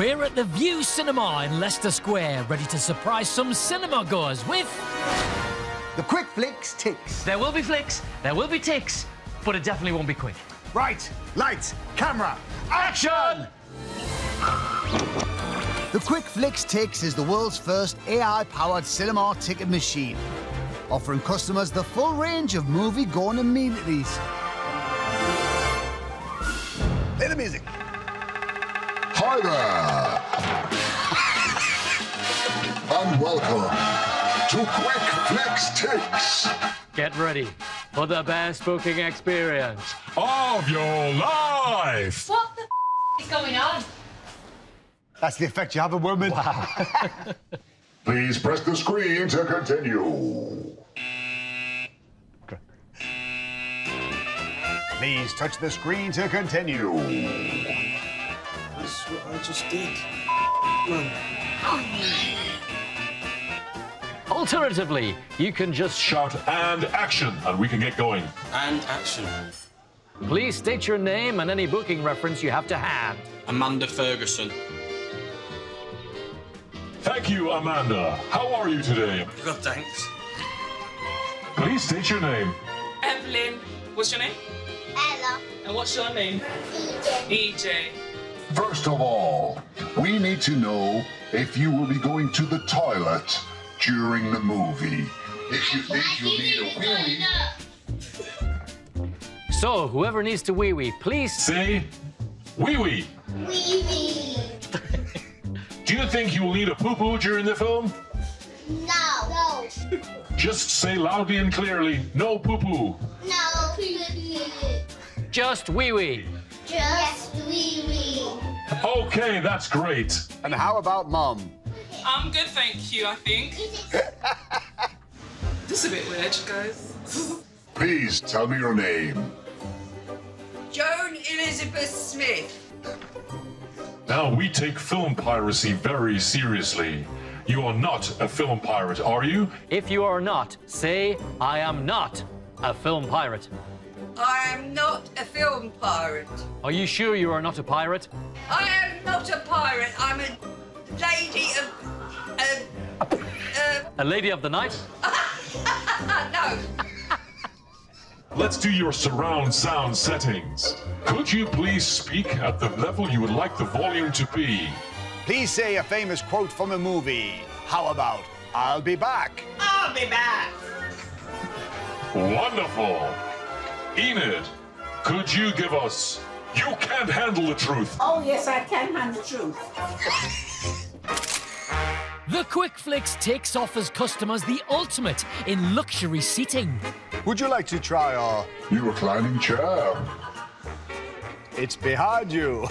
We're at the Vue Cinema in Leicester Square, ready to surprise some cinema-goers with... the Quick-Flix-Tix. There will be flicks, there will be ticks, but it definitely won't be quick. Right, lights, camera, action! The Quick-Flix-Tix is the world's first AI-powered cinema ticket machine, offering customers the full range of movie-going amenities. Play the music. Hi there! And welcome to Quick-Flix-Tix. Get ready for the best booking experience of your life! What the f*** is going on? That's the effect you have on women. Wow. Please press the screen to continue. Please touch the screen to continue. That's what I just did. No. Alternatively, you can just shout "and action" and we can get going. And action. Please state your name and any booking reference you have to hand. Amanda Ferguson. Thank you, Amanda. How are you today? Good, thanks. Please state your name. Evelyn. What's your name? Ella. And what's your name? EJ. EJ. First of all, we need to know if you will be going to the toilet during the movie. If you think you need a wee-wee. So, whoever needs to wee-wee, please say wee-wee. Wee-wee. Do you think you will need a poo-poo during the film? No. Just say loudly and clearly, no poo-poo. No poo-poo. Just wee-wee. Just wee-wee. OK, that's great. And how about Mum? I'm good, thank you, I think. This is a bit weird, you guys. Please tell me your name. Joan Elizabeth Smith. Now, we take film piracy very seriously. You are not a film pirate, are you? If you are not, say, I am not a film pirate. I am not a film pirate. Are you sure you are not a pirate? I am not a pirate. I'm a lady of... A lady of the night? No. Let's do your surround sound settings. Could you please speak at the level you would like the volume to be? Please say a famous quote from a movie. How about, I'll be back? I'll be back! Wonderful! Enid, could you give us, you can't handle the truth? Oh, yes, I can handle the truth. The Quick-Flix-Tix offers customers the ultimate in luxury seating. Would you like to try our new reclining chair? It's behind you.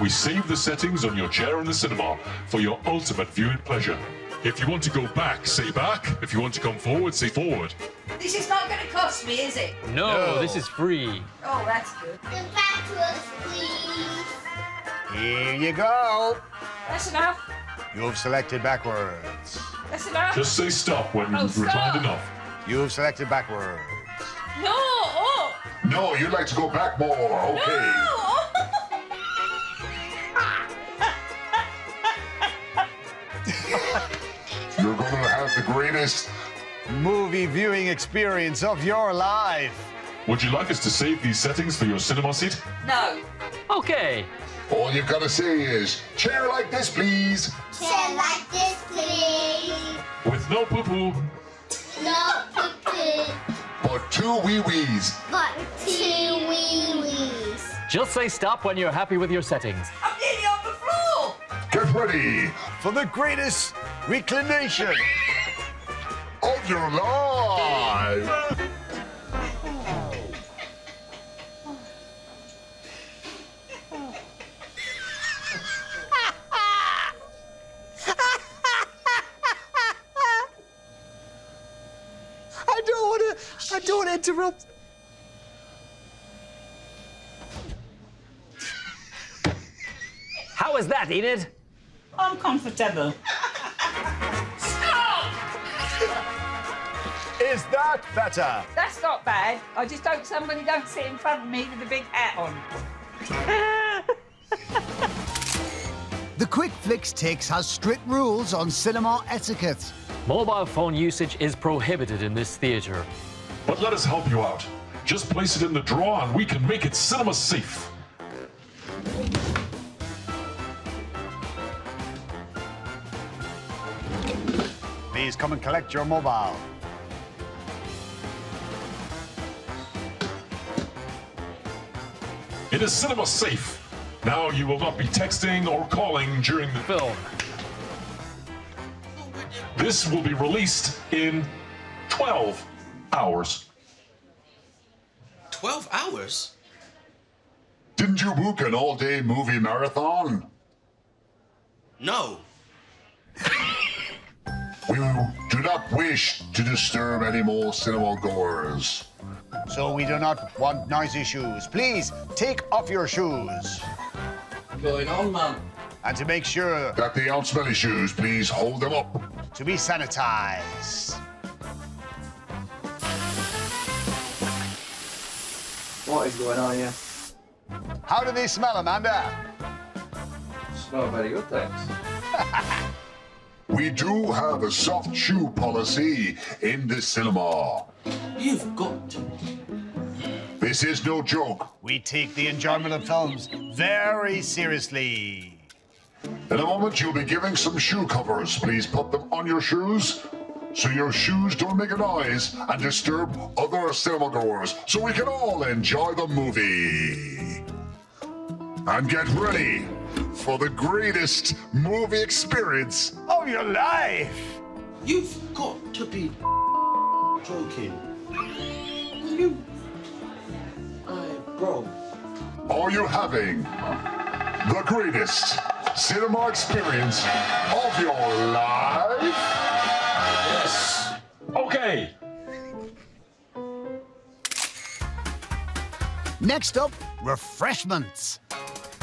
We save the settings on your chair in the cinema for your ultimate viewing pleasure. If you want to go back, say back. If you want to come forward, say forward. This is not going to cost me, is it? No, this is free. Oh, that's good. Come back to us, please. Here you go. That's enough. You've selected backwards. That's enough. Just say stop when you've reclined enough. You've selected backwards. No, oh. No, you'd like to go back more. OK. No, oh. You're going to have the greatest movie viewing experience of your life. Would you like us to save these settings for your cinema seat? No. OK. All you've got to say is, chair like this, please. Chair like this, please. With no poo-poo. No poo-poo. But two wee-wees. But two wee-wees. Just say stop when you're happy with your settings. I'm nearly on the floor. Get ready for the greatest reclination of your life. Don't interrupt. How was that, Enid? Uncomfortable. Stop! Is that better? That's not bad. I just hope somebody don't sit in front of me with a big hat on. The Quick-Flix-Tix has strict rules on cinema etiquette. Mobile phone usage is prohibited in this theatre. But let us help you out. Just place it in the drawer and we can make it cinema safe. Please come and collect your mobile. It is cinema safe. Now you will not be texting or calling during the film. This will be released in 12 hours. 12 hours? Didn't you book an all-day movie marathon? No. We do not wish to disturb any more cinema-goers. So we do not want noisy shoes. Please, take off your shoes. What's going on, man? And to make sure that the unsmelly shoes, please hold them up. To be sanitized. What is going on here? How do they smell, Amanda? Smell very good, thanks. We do have a soft shoe policy in the cinema. You've got to. This is no joke. We take the enjoyment of films very seriously. In a moment, you'll be giving some shoe covers. Please put them on your shoes so your shoes don't make a noise and disturb other cinema-goers so we can all enjoy the movie. And get ready for the greatest movie experience of your life. You've got to be joking. You... bro. Are you having the greatest cinema experience of your life? Yes. Okay. Next up, refreshments.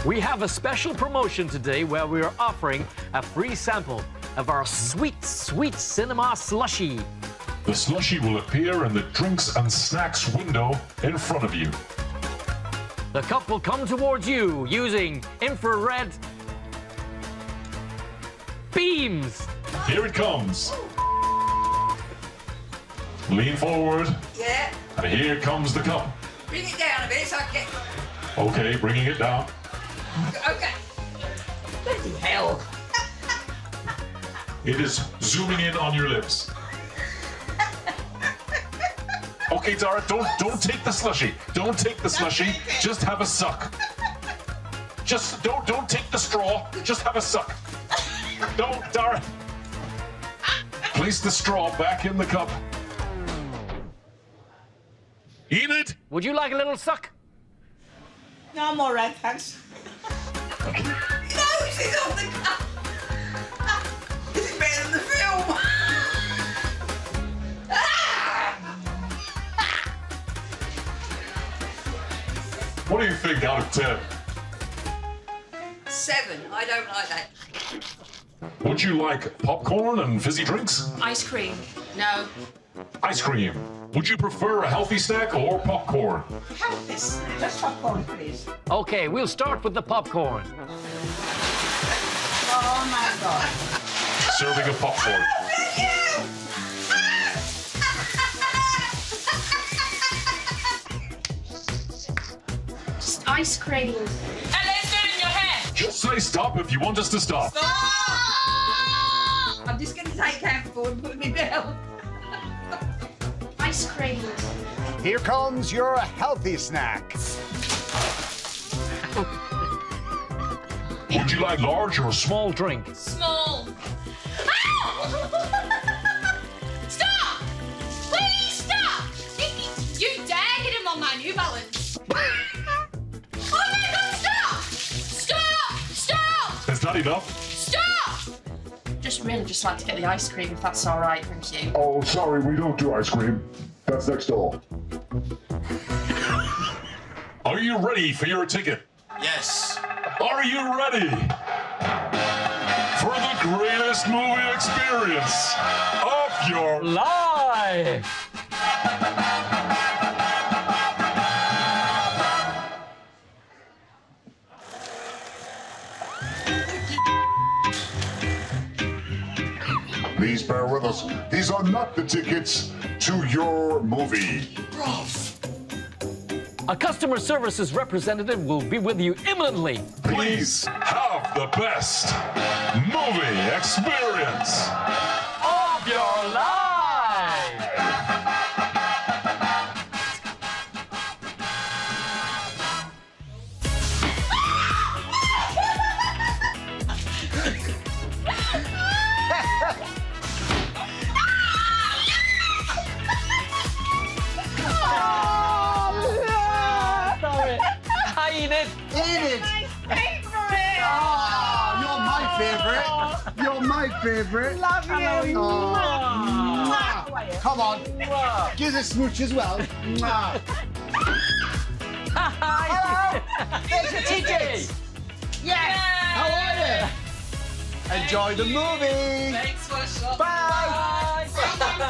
We have a special promotion today where we are offering a free sample of our sweet, sweet cinema slushie. The slushie will appear in the drinks and snacks window in front of you. The cup will come towards you using infrared beams. Here it comes. Lean forward. Yeah. And here comes the cup. Bring it down a bit so I can get... Okay, bringing it down. Okay. Bloody hell. It is zooming in on your lips. Okay, Dara, don't take the slushie. Don't take the slushie. Just have a suck. Just don't take the straw. Just have a suck. Don't, Dara. Place the straw back in the cup. Enid! Would you like a little suck? No, I'm all right, thanks. Okay. No, she's on the cup. Is it better than the film? What do you think out of 10? 7. I don't like that. Would you like popcorn and fizzy drinks? Ice cream. No. Ice cream. Would you prefer a healthy snack or popcorn? Healthy snack. Let's popcorn, please. Okay, we'll start with the popcorn. Oh my God. Serving of popcorn. Ice cream. And let's do it in your hair. Just say stop if you want us to stop. Stop! I'm just going to take out food and put me down. Ice cream. Here comes your healthy snack. Would you like large or small drink? Small. Stop! Please stop! You dare get him on my New Balance. Not enough. Stop! Just like to get the ice cream, if that's all right, thank you. Oh, sorry, we don't do ice cream. That's next door. Are you ready for your ticket? Yes. Are you ready for the greatest movie experience of your life? Please bear with us. These are not the tickets to your movie. Gross. A customer services representative will be with you imminently. Please have the best movie experience of your favorite. Love you. Mwah. Come on. Mwah. Give us a smooch as well. Hello. There's your tickets. Yes. How are you? Thank Enjoy the movie. Thanks for the shot. Bye. Bye.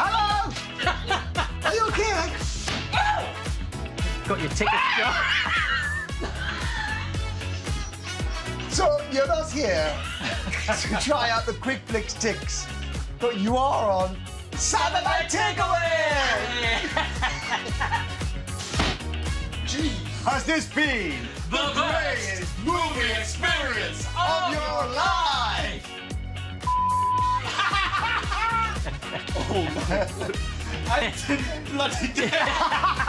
Hello. Are you okay? Got your ticket, John. So you're not here to try out the Quick-Flix-Tix, but you are on Saturday Night Takeaway! Jeez. Has this been the greatest movie experience of your life? Oh my God. I didn't bloody dare.